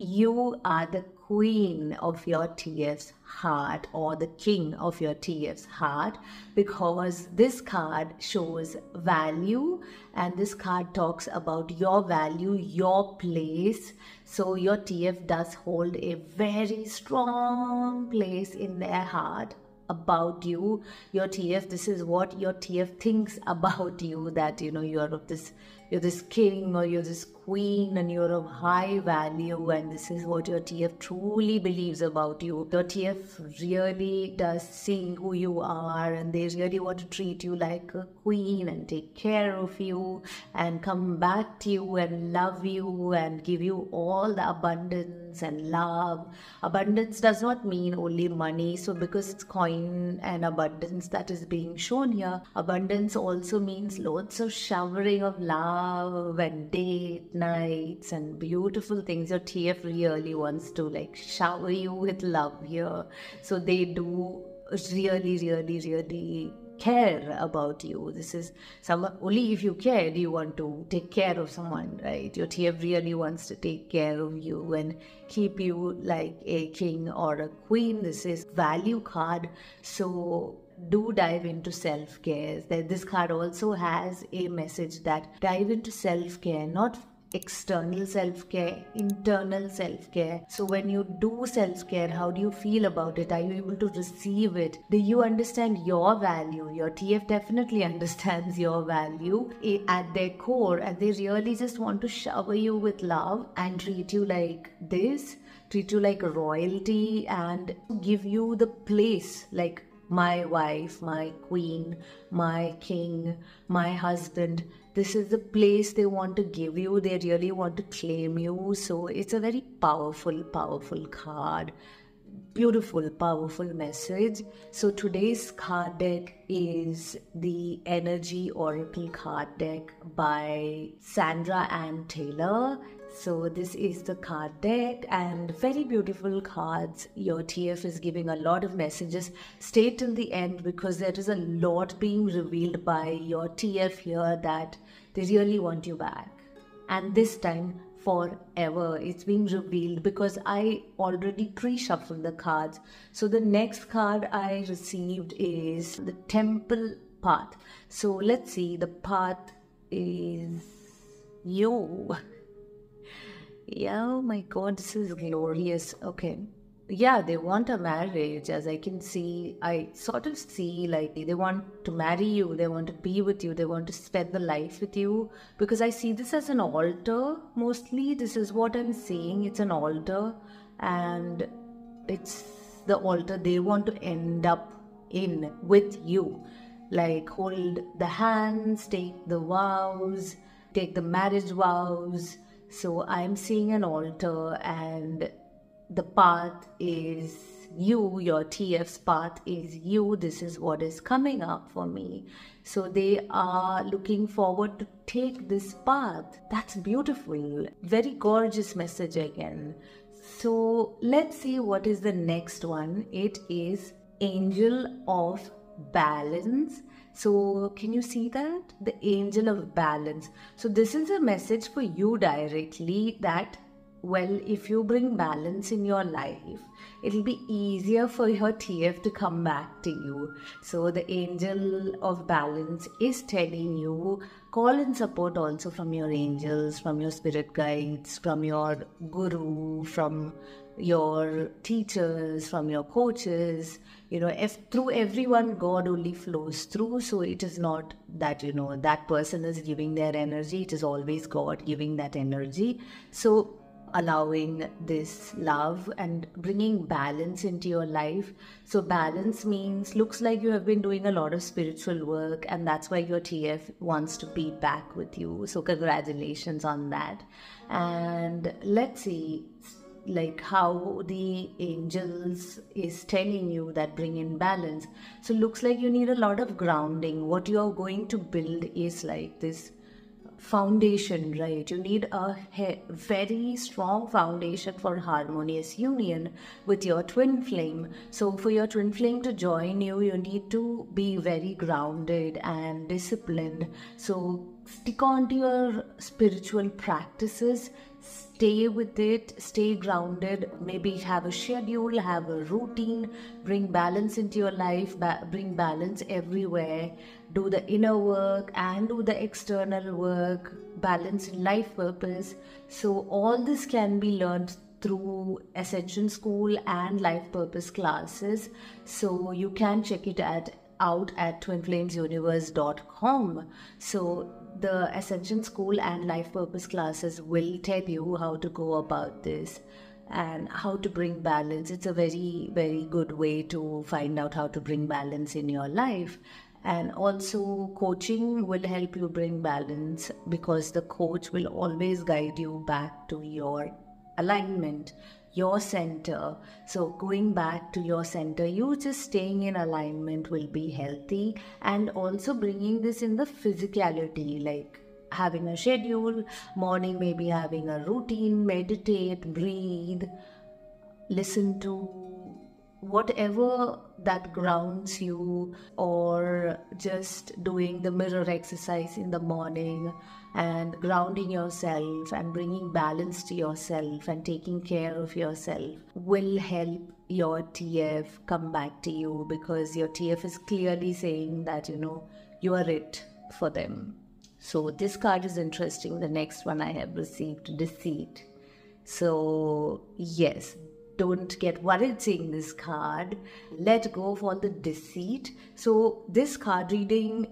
you are the queen of your TF's heart, or the king of your TF's heart, because this card shows value, and this card talks about your value, your place. So your TF does hold a very strong place in their heart about you. Your TF, this is what your TF thinks about you, that, you know, you're this king, or you're this queen, and you're of high value, and this is what your TF truly believes about you. Your TF really does see who you are, and they really want to treat you like a queen and take care of you and come back to you and love you and give you all the abundance and love. Abundance does not mean only money. So because it's coin and abundance that is being shown here, abundance also means lots of showering of love and date nights and beautiful things. Your TF really wants to like shower you with love here. So they do really care about you. This is someone, only if you care do you want to take care of someone, right? Your TF really wants to take care of you and keep you like a king or a queen. This is value card, so do dive into self-care. This card also has a message that dive into self-care, not external self-care, internal self-care. So when you do self-care, how do you feel about it? Are you able to receive it? Do you understand your value? Your TF definitely understands your value at their core, and they really just want to shower you with love and treat you like this, treat you like royalty, and give you the place like my wife, my queen, my king, my husband. This is the place they want to give you. They really want to claim you. So it's a very powerful, powerful card. Beautiful, powerful message. So today's card deck is the Energy Oracle card deck by Sandra Ann Taylor. So this is the card deck, and very beautiful cards. Your TF is giving a lot of messages. Stay till the end, because there is a lot being revealed by your TF here, that they really want you back. And this time forever, it's being revealed, because I already pre-shuffled the cards. So the next card I received is the Temple Path. So let's see, the path is you. Yeah, oh my God, this is glorious. Okay. Yeah, they want a marriage, as I can see. I sort of see like they want to marry you, they want to be with you, they want to spend the life with you, because I see this as an altar mostly. This is what I'm seeing. It's an altar, and it's the altar they want to end up in with you. Like hold the hands, take the vows, take the marriage vows. So I'm seeing an altar, and the path is you. Your TF's path is you. This is what is coming up for me. So they are looking forward to take this path. That's beautiful. Very gorgeous message again. So let's see what is the next one. It is Angel of Balance. So can you see that? The Angel of Balance. So this is a message for you directly, that well, if you bring balance in your life, it'll be easier for your TF to come back to you. So the Angel of Balance is telling you, call in support also from your angels, from your spirit guides, from your guru, from your teachers, from your coaches. You know, if through everyone, God only flows through. So it is not that, you know, that person is giving their energy. It is always God giving that energy. So allowing this love and bringing balance into your life. So balance means, looks like you have been doing a lot of spiritual work, and that's why your TF wants to be back with you. So congratulations on that. And let's see like how the angels is telling you that bring in balance. So looks like you need a lot of grounding. What you are going to build is like this foundation, right? You need a very strong foundation for harmonious union with your twin flame. So for your twin flame to join you, you need to be very grounded and disciplined. So stick on to your spiritual practices, Stay with it, stay grounded, maybe have a schedule, have a routine, bring balance into your life, bring balance everywhere, do the inner work and do the external work, balance in life purpose. So all this can be learned through Ascension School and Life Purpose classes. So you can check it out at twinflamesuniverse.com. So the Ascension School and Life Purpose classes will tell you how to go about this and how to bring balance. It's a very, very good way to find out how to bring balance in your life. And also coaching will help you bring balance because the coach will always guide you back to your alignment, your center. So going back to your center, you just staying in alignment will be healthy, and also bringing this in the physicality, like having a schedule, morning maybe having a routine, meditate, breathe, listen to whatever that grounds you, or just doing the mirror exercise in the morning and grounding yourself and bringing balance to yourself and taking care of yourself will help your TF come back to you, because your TF is clearly saying that, you know, you are it for them. So this card is interesting. The next one I have received, Deceit. So yes, don't get worried seeing this card. Let go of all the deceit. So this card reading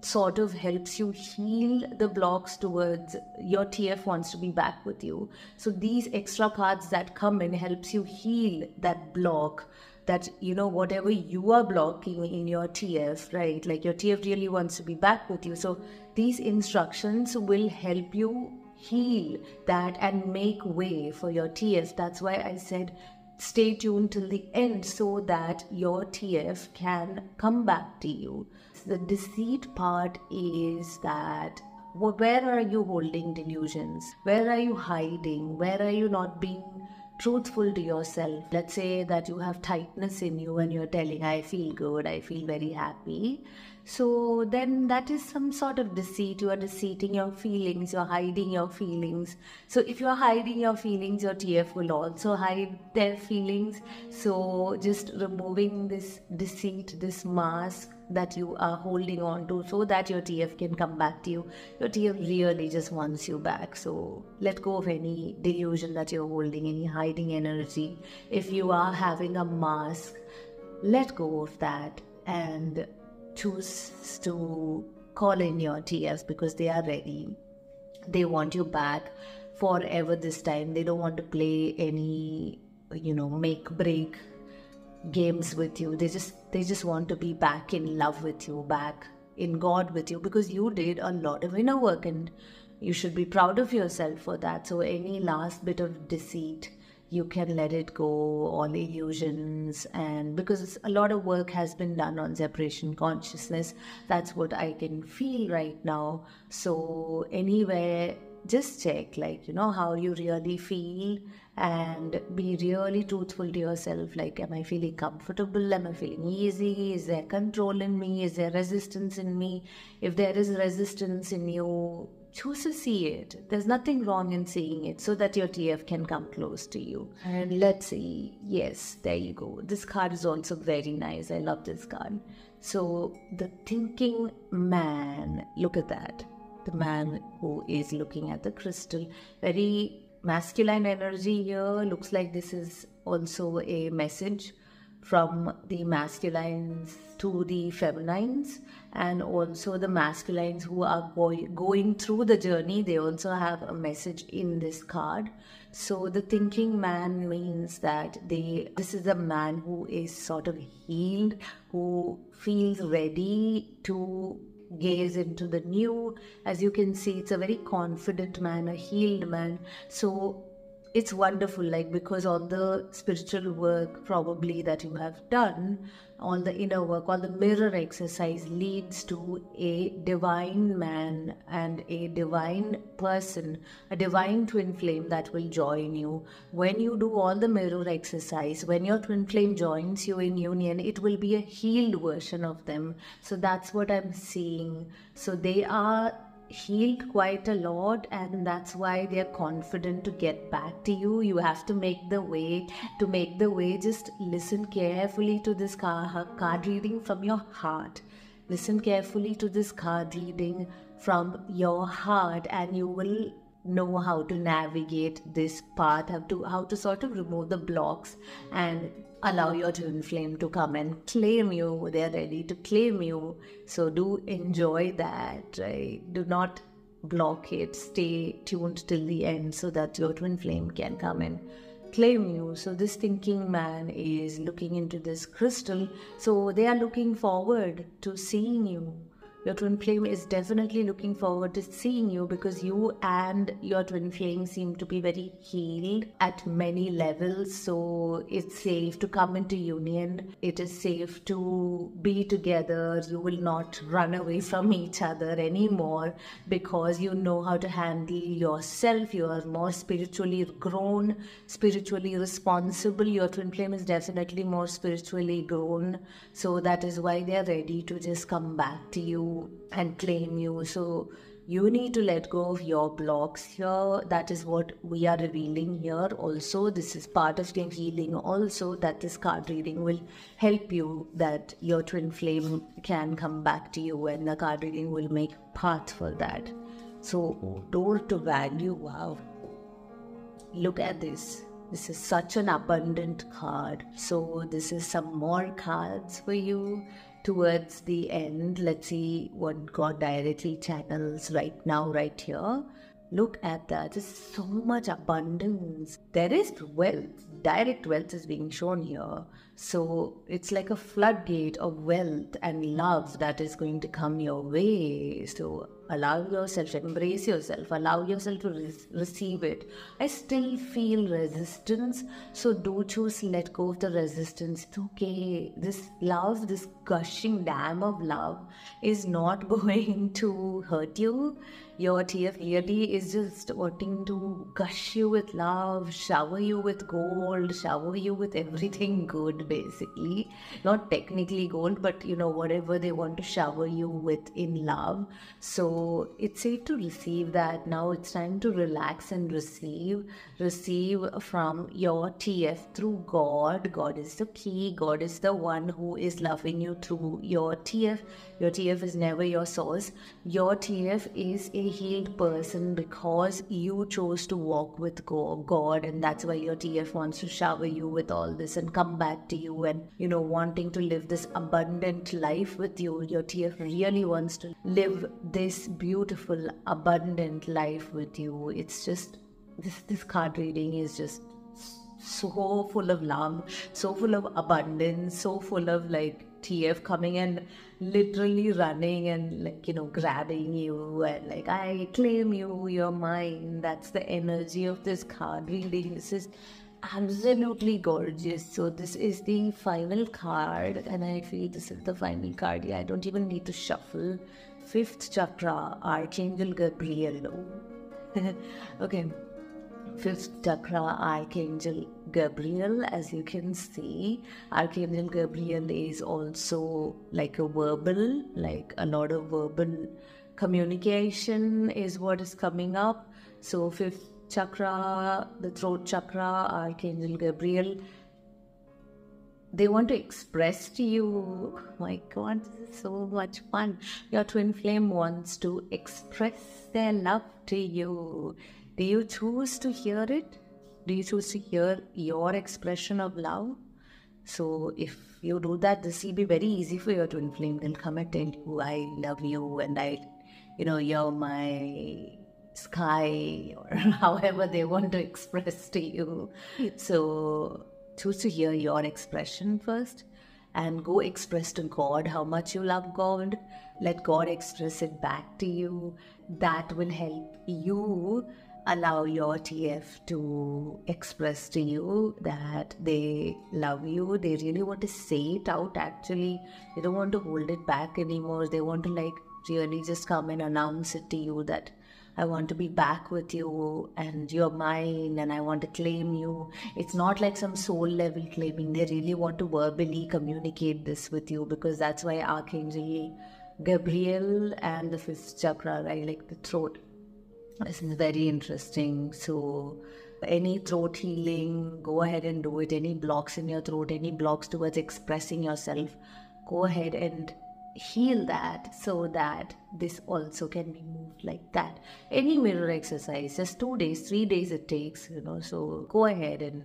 sort of helps you heal the blocks towards your TF wants to be back with you. So these extra cards that come in helps you heal that block, that, you know, whatever you are blocking in your TF, right? Like your TF really wants to be back with you. So these instructions will help you heal that and make way for your TF. That's why I said stay tuned till the end, so that your TF can come back to you. The deceit part is that, where are you holding delusions? Where are you hiding? Where are you not being truthful to yourself? Let's say that you have tightness in you and you're telling, I feel good, I feel very happy. So then that is some sort of deceit. You are deceiving your feelings, you're hiding your feelings. So if you're hiding your feelings, your TF will also hide their feelings. So just removing this deceit, this mask that you are holding on to, so that your TF can come back to you. Your TF really just wants you back. So let go of any delusion that you're holding, any hiding energy. If you are having a mask, let go of that and choose to call in your TFs, because they are ready. They want you back forever this time. They don't want to play any, you know, make break games with you. They just want to be back in love with you, back in God with you, because you did a lot of inner work and you should be proud of yourself for that. So any last bit of deceit, you can let it go, all illusions, and because a lot of work has been done on separation consciousness, that's what I can feel right now. So anyway, just check, like, you know, how you really feel and be really truthful to yourself. Like, am I feeling comfortable? Am I feeling easy? Is there control in me? Is there resistance in me? If there is resistance in you, choose to see it. There's nothing wrong in seeing it, so that your TF can come close to you. And let's see. Yes, there you go. This card is also very nice. I love this card. So the thinking man, look at that. The man who is looking at the crystal. Very masculine energy here. Looks like this is also a message from the masculines to the feminines, and also the masculines who are going through the journey, they also have a message in this card. So the thinking man means that this is a man who is sort of healed, who feels ready to gaze into the new. As you can see, it's a very confident man, a healed man. So it's wonderful, like, because all the spiritual work probably that you have done, all the inner work, all the mirror exercise leads to a divine man and a divine person, a divine twin flame that will join you. When you do all the mirror exercise, when your twin flame joins you in union, it will be a healed version of them. So that's what I'm seeing. So they are healed quite a lot, and that's why they're confident to get back to you. You have to make the way. To make the way, just listen carefully to this card reading from your heart. Listen carefully to this card reading from your heart, and you will know how to navigate this path, how to sort of remove the blocks and allow your twin flame to come and claim you. They're ready to claim you. So do enjoy that, right? Do not block it. Stay tuned till the end so that your twin flame can come and claim you. So this thinking man is looking into this crystal. So they are looking forward to seeing you. Your twin flame is definitely looking forward to seeing you, because you and your twin flame seem to be very healed at many levels. So it's safe to come into union. It is safe to be together. You will not run away from each other anymore, because you know how to handle yourself. You are more spiritually grown, spiritually responsible. Your twin flame is definitely more spiritually grown. So that is why they are ready to just come back to you and claim you. So you need to let go of your blocks here. That is what we are revealing here. Also, this is part of your healing also, that this card reading will help you, that your twin flame can come back to you, and the card reading will make path for that. So door to value. Wow, look at this. This is such an abundant card. So this is some more cards for you towards the end. Let's see what God directly channels right now, right here. Look at that. There's so much abundance. There is wealth. Direct wealth is being shown here. So it's like a floodgate of wealth and love that is going to come your way. So allow yourself, embrace yourself, allow yourself to receive it. I still feel resistance, so do choose to let go of the resistance. It's okay. This love, this gushing dam of love is not going to hurt you. Your TF really is just wanting to gush you with love, shower you with gold, shower you with everything good, basically. Not technically gold, but you know, whatever they want to shower you with in love. So it's safe to receive that now. It's time to relax and receive. Receive from your TF through God. God is the key. God is the one who is loving you through your TF. Your TF is never your source. Your TF is a healed person because you chose to walk with God, and that's why your TF wants to shower you with all this and come back to you, and you know, wanting to live this abundant life with you. Your TF really wants to live this beautiful, abundant life with you. It's just this card reading is just so full of love, so full of abundance, so full of like TF coming and literally running and like, you know, grabbing you and like, I claim you, you're mine. That's the energy of this card reading. This is absolutely gorgeous. So this is the final card, and I feel this is the final card. Yeah, I don't even need to shuffle. Fifth chakra, Archangel Gabriel. Okay, fifth chakra, Archangel Gabriel. As you can see, Archangel Gabriel is also like a verbal, like a lot of verbal communication is what is coming up. So fifth chakra, the throat chakra, Archangel Gabriel. They want to express to you, oh my God, this is so much fun. Your twin flame wants to express their love to you. Do you choose to hear it? Do you choose to hear your expression of love? So if you do that, this will be very easy for your twin flame. They'll come and tell you, I love you, and I, you know, you're my sky, or however they want to express to you. So choose to hear your expression first, and go express to God how much you love God. Let God express it back to you. That will help you allow your TF to express to you that they love you. They really want to say it out, actually. They don't want to hold it back anymore. They want to like really just come and announce it to you that I want to be back with you, and you're mine, and I want to claim you. It's not like some soul level claiming. They really want to verbally communicate this with you, because that's why Archangel Gabriel and the fifth chakra, right, like the throat. This is very interesting. So any throat healing, go ahead and do it. Any blocks in your throat, any blocks towards expressing yourself, go ahead and heal that so that this also can be moved like that. Any mirror exercise, just 2 days, 3 days it takes, you know, so go ahead and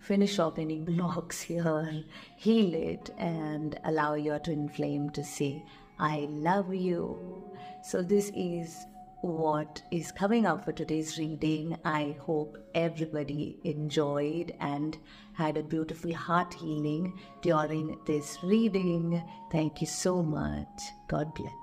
finish off any blocks here, heal it, and allow your twin flame to say, I love you. So this is what is coming up for today's reading. I hope everybody enjoyed and had a beautiful heart healing during this reading. Thank you so much. God bless.